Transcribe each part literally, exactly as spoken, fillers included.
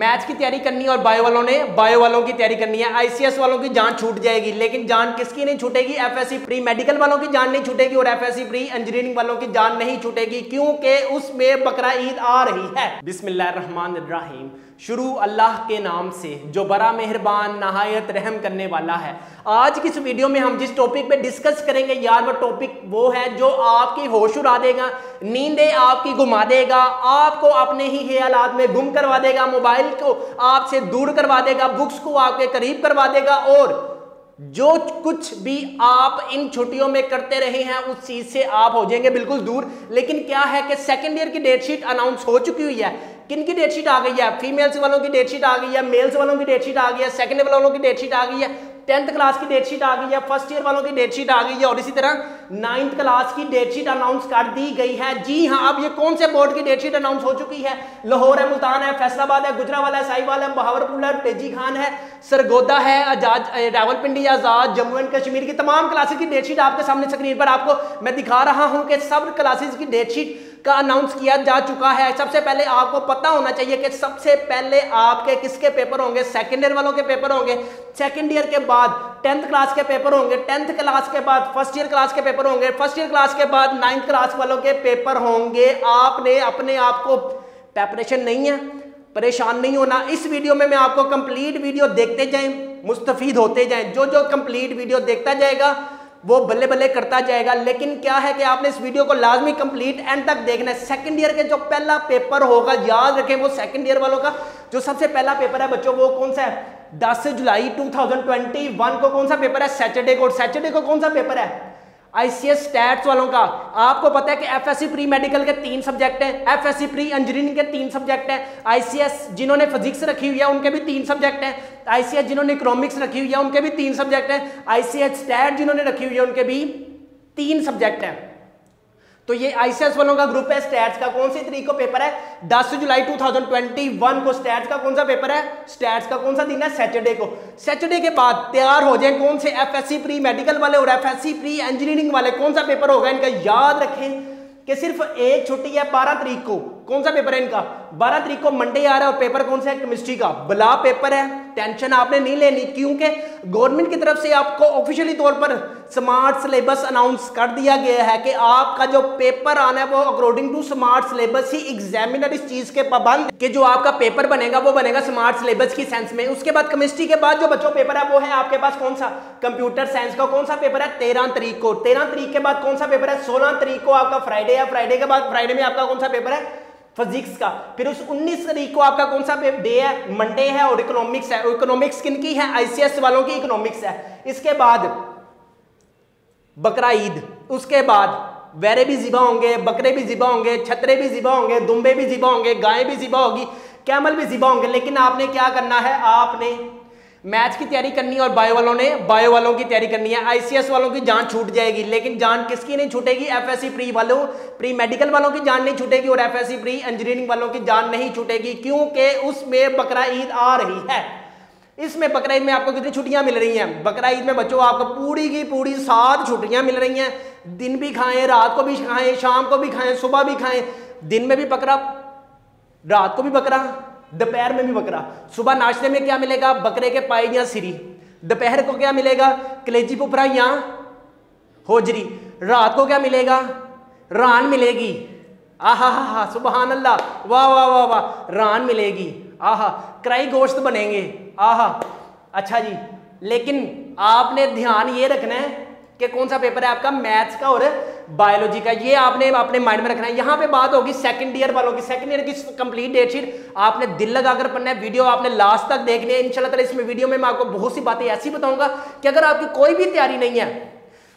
Match की तैयारी करनी है और बायो वालों ने बायो वालों की तैयारी करनी है। आईसीएस वालों की जान छूट जाएगी, लेकिन जान किसकी नहीं छूटेगी? एफएससी प्री मेडिकल वालों की जान नहीं छूटेगी और एफएससी प्री इंजीनियरिंग वालों की जान नहीं छूटेगी, क्योंकि उसमें बकरा ईद आ रही है। बिस्मिल्लाहिर्रहमानिर्रहीम, शुरू अल्लाह के नाम से जो बड़ा मेहरबान नहायत रहम करने वाला है। आज की इस वीडियो में हम जिस टॉपिक पे डिस्कस करेंगे यार, वो टॉपिक वो है जो आपकी होश उड़ा देगा, नींदें आपकी घुमा देगा, आपको अपने ही ख्यालात में गुम करवा देगा, मोबाइल को आपसे दूर करवा देगा, बुक्स को आपके करीब करवा देगा। और जो कुछ भी आप इन छुट्टियों में करते रहे हैं उस चीज से आप हो जाएंगे बिल्कुल दूर। लेकिन क्या है कि सेकेंड ईयर की डेटशीट अनाउंस हो चुकी हुई है। किन की डेटशीट आ गई है? फीमेल्स वालों की डेटशीट आ गई है, मेल्स वालों की डेटशीट आ गई है, सेकंड ईयर वालों की डेटशीट आ गई है, टेंथ क्लास की डेटशीट आ गई है, फर्स्ट ईयर वालों की डेटशीट आ गई है और इसी तरह नाइन्थ क्लास की डेटशीट अनाउंस कर दी गई है। जी हाँ, अब ये कौन से बोर्ड की डेटशीट अनाउंस हो चुकी है? लाहौर है, मुल्तान है, फैसलाबाद है, गुजरावाला है, साहिवाल है, बहावरपुर है, तेजी खान है, सरगोदा है, आजाद रावलपिंडी, आजाद जम्मू एंड कश्मीर की तमाम क्लासेस की डेटशीट आपके सामने स्क्रीन पर आपको मैं दिखा रहा हूँ कि सब क्लासेस की डेटशीट का अनाउंस किया जा चुका है। सबसे पहले आपको पता होना चाहिए कि सबसे पहले आपके किसके पेपर होंगे? सेकंड ईयर वालों के पेपर होंगे, सेकंड ईयर के बाद टेंथ क्लास के पेपर होंगे, टेंथ क्लास के बाद फर्स्ट ईयर क्लास के पेपर होंगे, फर्स्ट ईयर क्लास के बाद नाइन्थ क्लास वालों के पेपर होंगे। आपने अपने आप को प्रेपरेशन नहीं है, परेशान नहीं होना। इस वीडियो में मैं आपको कंप्लीट वीडियो देखते जाएं, मुस्तफीद होते जाएं। जो जो कंप्लीट वीडियो देखता जाएगा वो बल्ले बल्ले करता जाएगा, लेकिन क्या है कि आपने इस वीडियो को लाजमी कंप्लीट एंड तक देखना है। सेकंड ईयर के जो पहला पेपर होगा, याद रखें वो सेकंड ईयर वालों का जो सबसे पहला पेपर है बच्चों, वो कौन सा है? दस जुलाई दो हज़ार इक्कीस को कौन सा पेपर है? सैटरडे को। सैटरडे को कौन सा पेपर है? आईसीएस स्टैट्स वालों का। आपको पता है कि एफएससी प्री मेडिकल के तीन सब्जेक्ट हैं, एफएससी प्री इंजीनियरिंग के तीन सब्जेक्ट हैं, आईसीएस जिन्होंने फिजिक्स रखी हुई है उनके भी तीन सब्जेक्ट हैं, आईसीएस जिन्होंने इकोनॉमिक्स रखी हुई है उनके भी तीन सब्जेक्ट हैं, आईसीएस स्टैट जिन्होंने रखी हुई है उनके भी तीन सब्जेक्ट हैं। तो ये आईसीएस वालों का ग्रुप है। स्टैट्स का कौन सी तरीक को पेपर है? दस जुलाई दो हज़ार इक्कीस को। स्टैट्स का कौन सा पेपर है? स्टैट्स का कौन सा दिन है? सैटरडे को। सैटरडे के बाद तैयार हो जाए कौन से? एफएससी प्री मेडिकल वाले और एफएससी प्री इंजीनियरिंग वाले। कौन सा पेपर होगा इनका? याद रखें कि सिर्फ एक छुट्टी है, बारह तारीख को। कौन सा पेपर है इनका? बारह तारीख को मंडे आ रहा है और पेपर कौन सा है? केमिस्ट्री का। भला पेपर है, टेंशन आपने नहीं लेनी, क्योंकि गवर्नमेंट की तरफ से आपको ऑफिशियली तौर पर स्मार्ट सिलेबस अनाउंस कर दिया गया है कि आपका जो पेपर आना है वो अकॉर्डिंग टू स्मार्ट सिलेबस ही। एग्जामिनर इस चीज के पाबंद कि जो आपका पेपर बनेगा वो बनेगा स्मार्ट सिलेबस की सेंस में। उसके बाद केमिस्ट्री के बाद जो बच्चों पेपर है वो है आपके पास कौन सा? कंप्यूटर साइंस का। कौन सा पेपर है? तेरह तारीख को। तेरह तारीख के बाद कौन सा पेपर है? सोलह तारीख को आपका फ्राइडे है। फ्राइडे के बाद फ्राइडे में आपका कौन सा पेपर है? फिजिक्स का। फिर उस उन्नीस तारीख को आपका कौन सा डे है? मंडे है और इकोनॉमिक्स है। इकोनॉमिक्स किनकी है? आईसीएस वालों की इकोनॉमिक्स है। इसके बाद बकरा ईद, उसके बाद वैरे भी जिबा होंगे, बकरे भी जिबा होंगे, छतरे भी जिबा होंगे, दुम्बे भी जिबा होंगे, गायें भी जिबा होगी, कैमल भी जिबा होंगे। लेकिन आपने क्या करना है? आपने मैच की तैयारी करनी है और बायो वालों ने बायो वालों की तैयारी करनी है। आईसीएस वालों की जान छूट जाएगी, लेकिन जान किसकी नहीं छूटेगी? एफएससी प्री वालों, प्री मेडिकल वालों की जान नहीं छूटेगी और एफएससी प्री इंजीनियरिंग वालों की जान नहीं छूटेगी, क्योंकि उसमें बकरा ईद आ रही है। इसमें बकरा ईद में आपको कितनी छुट्टियां मिल रही हैं? बकरा ईद में बच्चों आपको पूरी की पूरी सात छुट्टियां मिल रही हैं। दिन भी खाएं, रात को भी खाएं, शाम को भी खाएं, सुबह भी खाएं, दिन में भी बकरा, रात को भी बकरा, दोपहर में भी बकरा। सुबह नाश्ते में क्या मिलेगा? बकरे के पाए या सिरी। दोपहर को क्या मिलेगा? कलेजी पुपरा या होजरी। रात को क्या मिलेगा? रान मिलेगी। आहा हा हा, सुबहान अल्लाह, वाह वाह वाह वाह, रान मिलेगी। आहा, कराई गोश्त बनेंगे। आहा, अच्छा जी। लेकिन आपने ध्यान ये रखना है कि कौन सा पेपर है आपका? मैथ्स का और बायोलॉजी का। ये आपने अपने माइंड में रखना है। यहाँ पे बात होगी सेकंड ईयर वालों की। सेकंड ईयर की कंप्लीट डेटशीट आपने दिल लगाकर पढ़ना है, वीडियो आपने लास्ट तक देखनी है। इंशाल्लाह ताला इसमें वीडियो में मैं आपको बहुत सी बातें ऐसी बताऊंगा कि अगर आपकी कोई भी तैयारी नहीं है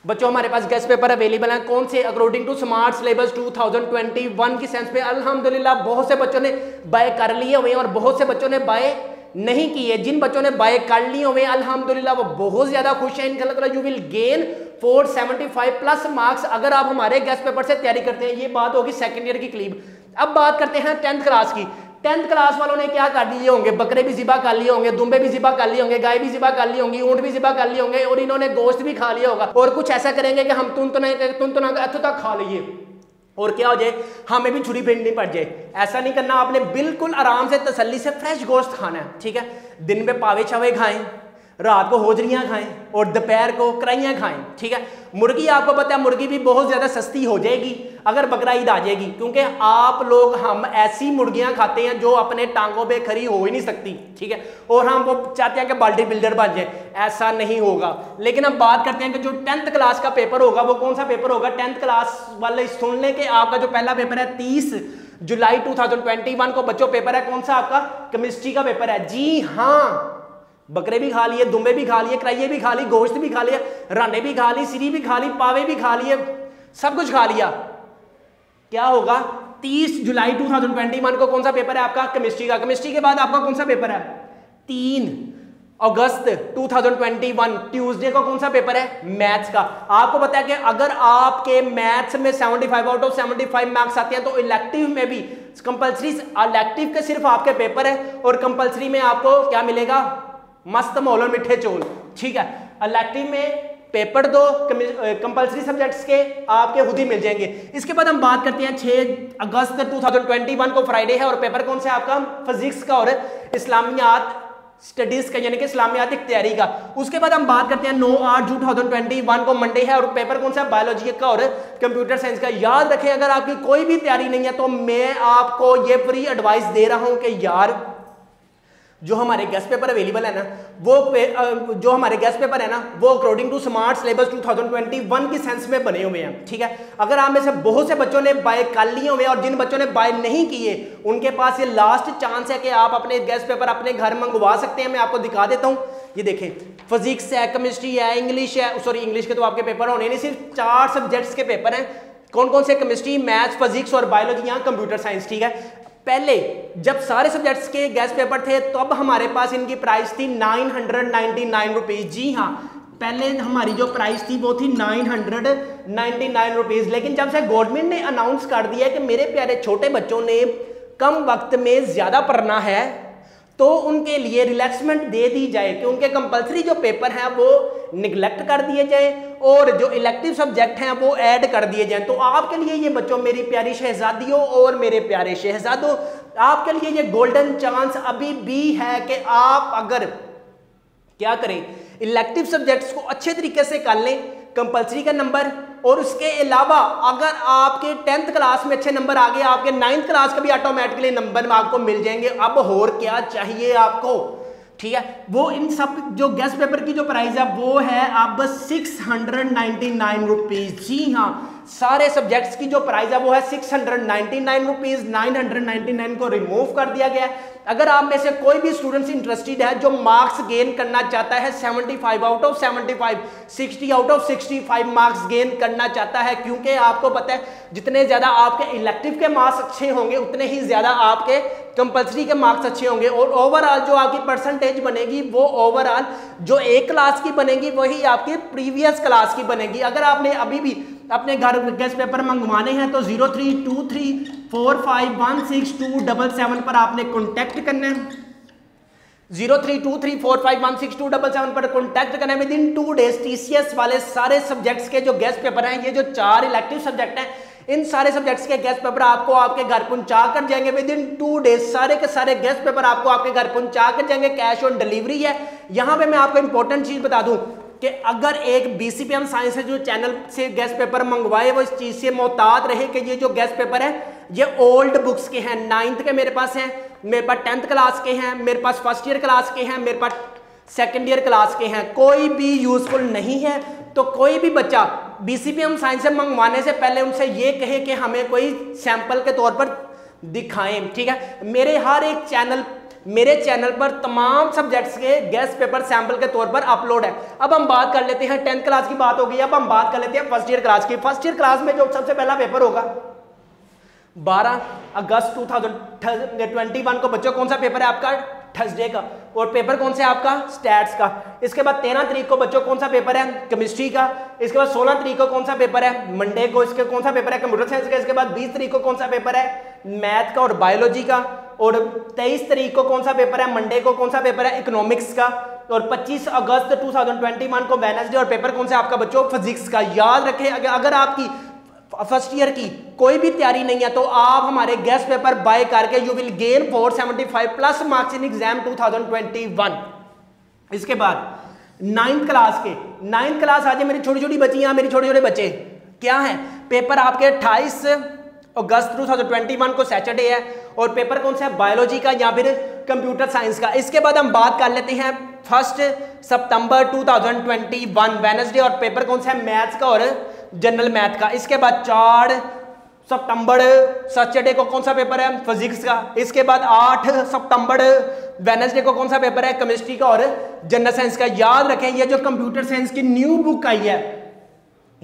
बच्चों, हमारे पास गेस्ट पेपर अवेलेबल हैं। कौन से? अकॉर्डिंग टू स्मार्ट सिलेबस दो हज़ार इक्कीस की सेंस में। अल्हम्दुलिल्लाह बहुत से बच्चों ने बाय कर लिए हुए हैं और बहुत से बच्चों ने बाय नहीं किए। जिन बच्चों ने बाय कर लिए हुए अल्हम्दुलिल्लाह वो बहुत ज्यादा खुश है। इनशाला तला यू विल गेन चार सौ पचहत्तर प्लस मार्क्स अगर आप हमारे गेस्ट पेपर से तैयारी करते हैं। ये बात होगी सेकंड ईयर की क्लिप। अब बात करते हैं टेंथ क्लास की। टेंथ क्लास वालों ने क्या कर लिए होंगे? बकरे भी जिबा कर लिए होंगे, दुम्बे भी जिबा कर लिए होंगे, गाय भी जिबा कर लिए होंगी, ऊंट भी जिबा कर लिए होंगे और इन्होंने गोश्त भी खा लिया होगा। और कुछ ऐसा करेंगे कि हम तुन तुना तुन तुना अथु तक खा लिए। और क्या हो जाए, हमें भी छुरी फेंटनी पड़ जाए। ऐसा नहीं करना, आपने बिल्कुल आराम से तसल्ली से फ्रेश गोश्त खाना है, ठीक है। दिन में पावे छावे खाएं, रात को होजरियाँ खाएं और दोपहर को कराइयाँ खाएं, ठीक है। मुर्गी आपको पता है मुर्गी भी बहुत ज़्यादा सस्ती हो जाएगी अगर बकरा ईद आ जाएगी, क्योंकि आप लोग हम ऐसी मुर्गियाँ खाते हैं जो अपने टांगों पे खड़ी हो ही नहीं सकती, ठीक है। और हम वो चाहते हैं कि बाल्टी बिल्डर बन जाए, ऐसा नहीं होगा। लेकिन हम बात करते हैं कि जो टेंथ क्लास का पेपर होगा वो कौन सा पेपर होगा। टेंथ क्लास वाले सुन लें कि आपका जो पहला पेपर है तीस जुलाई टू थाउजेंड ट्वेंटी वन को बच्चों पेपर है, कौन सा आपका, केमिस्ट्री का पेपर है। जी हाँ, बकरे भी खा लिए, दुम्बे भी खा लिए, कराइये भी खा ली, गोश्त भी खा लिया, राने भी खा ली, सिरी भी खा ली, पावे भी खा लिए, सब कुछ खा लिया। क्या होगा, तीस जुलाई टू थाउजेंड ट्वेंटी वन को कौन सा पेपर है आपका, केमिस्ट्री का। केमिस्ट्री के बाद आपका कौन सा पेपर है, तीन अगस्त two thousand twenty one Tuesday को कौन सा पेपर है, मैथ्स का। आपको पता है कि अगर आपके मैथ्स में पचहत्तर आउट ऑफ पचहत्तर मार्क्स आते हैं तो इलेक्टिव में भी कंपलसरी, इलेक्टिव के सिर्फ आपके पेपर है और कंपलसरी में आपको क्या मिलेगा, मस्त मोल और मिठे चोल, ठीक है। इलेक्टिव में पेपर दो कंपलसरी सब्जेक्ट्स के आपके खुद ही मिल जाएंगे। इसके बाद हम बात करते हैं छह अगस्त टू थाउजेंड ट्वेंटी वन को फ्राइडे है और पेपर कौन सा है आपका, फिजिक्स का और इस्लामियात स्टडीज का, यानी कि इस्लामियात तैयारी का। उसके बाद हम बात करते हैं नौ आठ टू थाउजेंड ट्वेंटी वन को मंडे है और पेपर कौन सा, बायोलॉजी का और कंप्यूटर साइंस का। याद रखें, अगर आपकी कोई भी तैयारी नहीं है तो मैं आपको ये फ्री एडवाइस दे रहा हूं कि यार जो हमारे गेस्ट पेपर अवेलेबल है ना वो पे, जो हमारे गेस्ट पेपर है ना वो according to smart syllabus two thousand twenty one की सेंस में बने हुए हैं, ठीक है। अगर आप में से बहुत से बच्चों ने बाय कर लिए हुए हैं और जिन बच्चों ने बाय नहीं किए उनके पास ये लास्ट चांस है कि आप अपने गेस्ट पेपर अपने घर मंगवा सकते हैं। मैं आपको दिखा देता हूँ, ये देखें, फिजिक्स है, केमिस्ट्री है, इंग्लिश है, सॉरी इंग्लिश के तो आपके पेपर होने नहीं, सिर्फ चार सब्जेक्ट्स के पेपर हैं। कौन कौन से, केमिस्ट्री, मैथ्स, फिजिक्स और बायोलॉजी, यहाँ कंप्यूटर साइंस, ठीक है। पहले जब सारे सब्जेक्ट्स के गेस्ट पेपर थे तब हमारे पास इनकी प्राइस थी nine hundred ninety nine rupees. जी हाँ, पहले हमारी जो प्राइस थी वो थी nine hundred ninety nine rupees. लेकिन जब से गवर्नमेंट ने अनाउंस कर दिया कि मेरे प्यारे छोटे बच्चों ने कम वक्त में ज़्यादा पढ़ना है तो उनके लिए रिलैक्समेंट दे दी जाए कि उनके कंपलसरी जो पेपर हैं वो निगलेक्ट कर दिए जाए और जो इलेक्टिव सब्जेक्ट हैं वो ऐड कर दिए जाए। तो आपके लिए ये बच्चों, मेरी प्यारी शहजादियों और मेरे प्यारे शहजादों, आपके लिए ये गोल्डन चांस अभी भी है कि आप अगर क्या करें, इलेक्टिव सब्जेक्ट्स को अच्छे तरीके से कर लें, कंपलसरी का नंबर, और उसके अलावा अगर आपके टेंथ क्लास में अच्छे नंबर आ गए आपके नाइन्थ क्लास का भी ऑटोमेटिकली नंबर आपको मिल जाएंगे। अब और क्या चाहिए आपको, ठीक है। वो इन सब जो गेस्ट पेपर की जो प्राइस है वो है अब six hundred ninety nine rupees. जी हाँ, सारे सब्जेक्ट्स की जो प्राइस है वो है six hundred ninety nine rupees. Nine hundred ninety nine को रिमूव कर दिया गया है। अगर आप में से कोई भी स्टूडेंट्स इंटरेस्टेड है जो मार्क्स गेन करना चाहता है, पचहत्तर आउट ऑफ पचहत्तर, साठ आउट ऑफ पैंसठ मार्क्स गेन करना चाहता है, क्योंकि आपको पता है जितने ज़्यादा आपके इलेक्टिव के मार्क्स अच्छे होंगे उतने ही ज़्यादा आपके कंपलसरी के मार्क्स अच्छे होंगे और ओवरऑल जो आपकी परसेंटेज बनेगी वो ओवरऑल जो एक क्लास की बनेगी वही आपकी प्रीवियस क्लास की बनेगी। अगर आपने अभी भी अपने घर गेस्ट पेपर मंगवाने हैं तो zero three two three four five one six two double seven पर आपने कॉन्टैक्ट करना है, zero three two three four five one six two double seven पर कॉन्टैक्ट करना है। Within two days TCS वाले सारे सब्जेक्ट्स के जो गेस्ट पेपर हैं, ये जो चार इलेक्टिव सब्जेक्ट हैं, इन सारे सब्जेक्ट्स के गेस्ट पेपर आपको आपके घर पहुंचा कर जाएंगे विद इन टू डेज। सारे के सारे गेस्ट पेपर आपको आपके घर पहुंचा कर जाएंगे, कैश ऑन डिलीवरी है। यहाँ पे मैं आपको इंपॉर्टेंट चीज़ बता दूं कि अगर एक बीसीपीएम साइंस से जो चैनल से गेस्ट पेपर मंगवाए वो इस चीज़ से मोहतात रहे कि ये जो गेस्ट पेपर है ये ओल्ड बुक्स के हैं। नाइन्थ के मेरे पास हैं, मेरे पास टेंथ क्लास के हैं, मेरे पास फर्स्ट ईयर क्लास के हैं, मेरे पास सेकेंड ईयर क्लास के हैं, कोई भी यूजफुल नहीं है। तो कोई भी बच्चा बीसीपीएम साइंस से मंगवाने से पहले उनसे ये कहे कि हमें कोई सैंपल के तौर पर दिखाएं, ठीक है। मेरे हर एक चैनल मेरे चैनल पर तमाम सब्जेक्ट्स के गेस्ट पेपर सैंपल के तौर पर अपलोड है। अब हम बात कर लेते हैं, टेंथ क्लास की बात हो गई, अब हम बात कर लेते हैं फर्स्ट ईयर क्लास की। फर्स्ट ईयर क्लास में जो सबसे पहला पेपर होगा बारह अगस्त टू थाउजेंड ट्वेंटी वन को बच्चों कौन सा पेपर है आपका, थर्सडे का, और पेपर कौन सा है आपका, स्टैट्स का। इसके बाद तेरह तारीख को बच्चों कौन सा पेपर है, केमिस्ट्री का। इसके बाद सोलह तारीख को कौन सा पेपर है, मंडे को। इसके कौन सा पेपर है, कंप्यूटर साइंस का। इसके बाद बीस तारीख को कौन सा पेपर है, मैथ का और बायोलॉजी का। और तेईस तारीख को कौन सा पेपर है, मंडे को। कौन सा पेपर है, इकोनॉमिक्स का। और पच्चीस अगस्त टू थाउजेंड ट्वेंटी वन को वेडनेसडे और पेपर कौन सा आपका बच्चों, फिजिक्स का। याद रखें, अगर आपकी फर्स्ट ईयर की कोई भी तैयारी नहीं है तो आप हमारे गेस्ट पेपर बाय करके you will gain four seventy five plus marks in exam two thousand twenty one. इसके बाद नाइन्थ क्लास के नाइन्थ क्लास आज मेरी छोटी छोटी बच्चियां मेरे छोटे छोटे बच्चे क्या है, पेपर आपके अट्ठाईस अगस्त टू थाउजेंड ट्वेंटी वन को सैटरडे है और पेपर कौन सा है, बायोलॉजी का या फिर कंप्यूटर साइंस का। इसके बाद हम बात कर लेते हैं फर्स्ट सितंबर two thousand twenty one Wednesday और पेपर कौन सा है, मैथ्स का और जनरल मैथ का। इसके बाद चार सितंबर सैटरडे को कौन सा पेपर है, फिजिक्स का। इसके बाद आठ सितंबर वेडनेसडे को कौन सा पेपर है, केमिस्ट्री का और जनरल साइंस का। याद रखें ये जो कंप्यूटर साइंस की न्यू बुक आई है,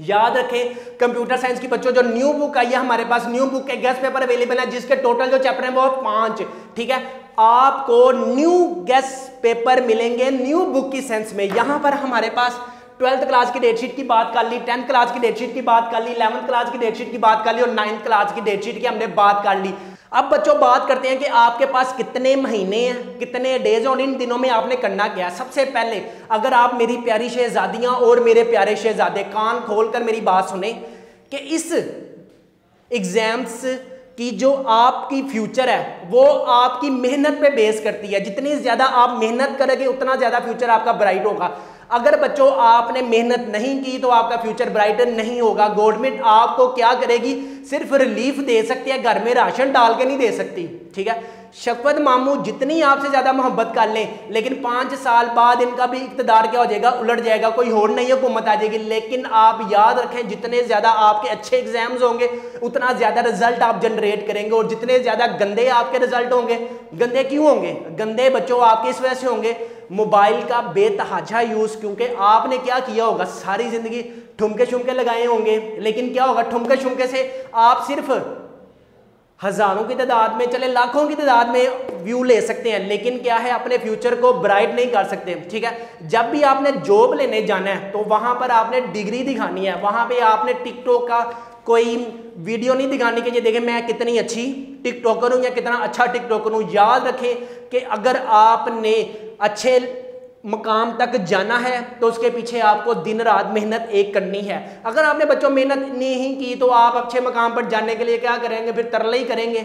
याद रखें कंप्यूटर साइंस की बच्चों जो न्यू बुक आई है हमारे पास, न्यू बुक के गेस्ट पेपर अवेलेबल है जिसके टोटल जो चैप्टर है वो पांच, ठीक है। आपको न्यू गेस्ट पेपर मिलेंगे न्यू बुक की सेंस में। यहां पर हमारे पास ट्वेल्थ क्लास की डेटशीट की बात कर ली, टेंथ क्लास की डेटशीट की बात कर ली, इलेवंथ क्लास की डेटशीट की बात कर ली और नाइन्थ क्लास की डेटशीट की हमने बात कर ली। अब बच्चों बात करते हैं कि आपके पास कितने महीने हैं, कितने डेज और इन दिनों में आपने करना क्या है। सबसे पहले अगर आप मेरी प्यारी शहजादियां और मेरे प्यारे शहजादे कान खोलकर मेरी बात सुने कि इस एग्जाम्स की जो आपकी फ्यूचर है वो आपकी मेहनत पे बेस करती है। जितनी ज़्यादा आप मेहनत करेंगे उतना ज़्यादा फ्यूचर आपका ब्राइट होगा। अगर बच्चों आपने मेहनत नहीं की तो आपका फ्यूचर ब्राइट नहीं होगा। गवर्नमेंट आपको क्या करेगी, सिर्फ रिलीफ दे सकती है, घर में राशन डाल के नहीं दे सकती, ठीक है। शफकत मामू जितनी आपसे ज़्यादा मोहब्बत कर लें लेकिन पाँच साल बाद इनका भी इकतदार क्या हो जाएगा, उलट जाएगा, कोई और नहीं हुकूमत आ जाएगी। लेकिन आप याद रखें जितने ज़्यादा आपके अच्छे एग्जाम्स होंगे उतना ज़्यादा रिजल्ट आप जनरेट करेंगे और जितने ज़्यादा गंदे आपके रिजल्ट होंगे, गंदे क्यों होंगे, गंदे बच्चों आपके इस वजह से होंगे मोबाइल का बेतहाजा यूज़, क्योंकि आपने क्या किया होगा सारी ज़िंदगी ठुमके छुमके लगाए होंगे लेकिन क्या होगा, ठुमके छुमके से आप सिर्फ हज़ारों की तादाद में चले लाखों की तादाद में व्यू ले सकते हैं लेकिन क्या है अपने फ्यूचर को ब्राइट नहीं कर सकते, ठीक है। जब भी आपने जॉब लेने जाना है तो वहाँ पर आपने डिग्री दिखानी है, वहाँ पे आपने टिकटॉक का कोई वीडियो नहीं दिखाने के लिए देखें मैं कितनी अच्छी टिकटॉकर हूँ या कितना अच्छा टिकटॉकर हूँ। याद रखें कि अगर आपने अच्छे मकाम तक जाना है तो उसके पीछे आपको दिन रात मेहनत एक करनी है। अगर आपने बच्चों मेहनत नहीं की तो आप अच्छे मकाम पर जाने के लिए क्या करेंगे, फिर तरले ही करेंगे।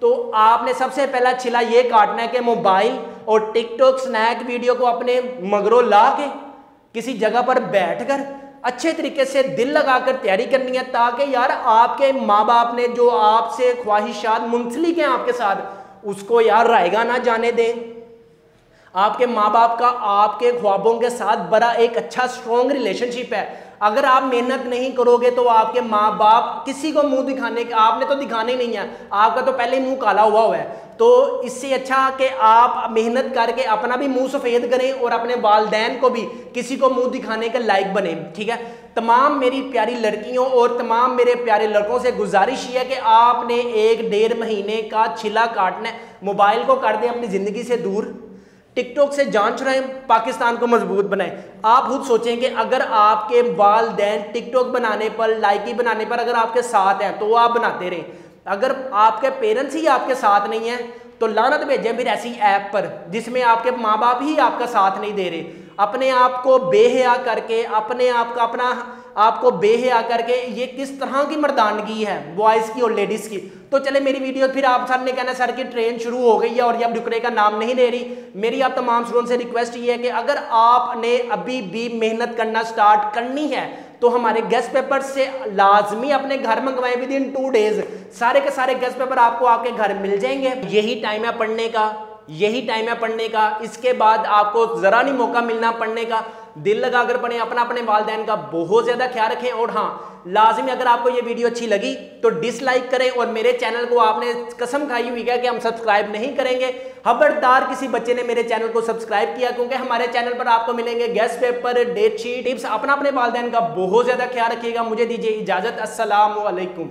तो आपने सबसे पहला छिला ये काटना है कि मोबाइल और टिकटॉक स्नैक वीडियो को अपने मगरों ला के किसी जगह पर बैठकर अच्छे तरीके से दिल लगाकर तैयारी करनी है ताकि यार आपके माँ बाप ने जो आपसे ख्वाहिशात मुंसलिक हैं आपके साथ उसको यार रायगा ना जाने दें। आपके माँ बाप का आपके ख्वाबों के साथ बड़ा एक अच्छा स्ट्रॉन्ग रिलेशनशिप है। अगर आप मेहनत नहीं करोगे तो आपके माँ बाप किसी को मुंह दिखाने के, आपने तो दिखाना ही नहीं है, आपका तो पहले ही मुंह काला हुआ हुआ है। तो इससे अच्छा कि आप मेहनत करके अपना भी मुंह सफ़ेद करें और अपने वालदैन को भी किसी को मुंह दिखाने के लायक बने, ठीक है। तमाम मेरी प्यारी लड़कियों और तमाम मेरे प्यारे लड़कों से गुजारिश ये है कि आपने एक डेढ़ महीने का छिला काटना है, मोबाइल को कर दें अपनी ज़िंदगी से दूर, टिकटॉक से जान छुड़ाएं, पाकिस्तान को मजबूत बनाएं। आप खुद सोचें कि अगर आपके वालदैन टिकटॉक बनाने पर, लाइकी बनाने पर अगर आपके साथ हैं तो आप बनाते रहें। अगर आपके पेरेंट्स ही आपके साथ नहीं हैं तो लानत भेजें फिर ऐसी ऐप पर जिसमें आपके माँ बाप ही आपका साथ नहीं दे रहे। अपने आप को बेहया करके, अपने आप का अपना आपको बेहया करके ये किस तरह की मर्दानगी है बॉयज़ की और लेडीज़ की। तो चले मेरी वीडियो फिर आप सर ने कहना सर की ट्रेन शुरू हो गई है और ये अब रुकने का नाम नहीं ले रही। मेरी आप तमाम स्टूडेंट से रिक्वेस्ट ये है कि अगर आपने अभी भी मेहनत करना स्टार्ट करनी है तो हमारे गेस्ट पेपर से लाजमी अपने घर मंगवाएं विद इन टू डेज। सारे के सारे गेस्ट पेपर आपको आपके घर मिल जाएंगे। यही टाइम है पढ़ने का, यही टाइम है पढ़ने का। इसके बाद आपको ज़रा नहीं मौका मिलना पढ़ने का, दिल लगाकर पढ़ें, अपना अपने वालदैन का बहुत ज़्यादा ख्याल रखें। और हाँ लाजमी अगर आपको ये वीडियो अच्छी लगी तो डिसलाइक करें और मेरे चैनल को आपने कसम खाई हुई है कि हम सब्सक्राइब नहीं करेंगे। खबरदार किसी बच्चे ने मेरे चैनल को सब्सक्राइब किया, क्योंकि हमारे चैनल पर आपको मिलेंगे guess paper, date sheet, tips. अपना अपने वालदैन का बहुत ज़्यादा ख्याल रखिएगा। मुझे दीजिए इजाज़त, अस्सलाम वालेकुम।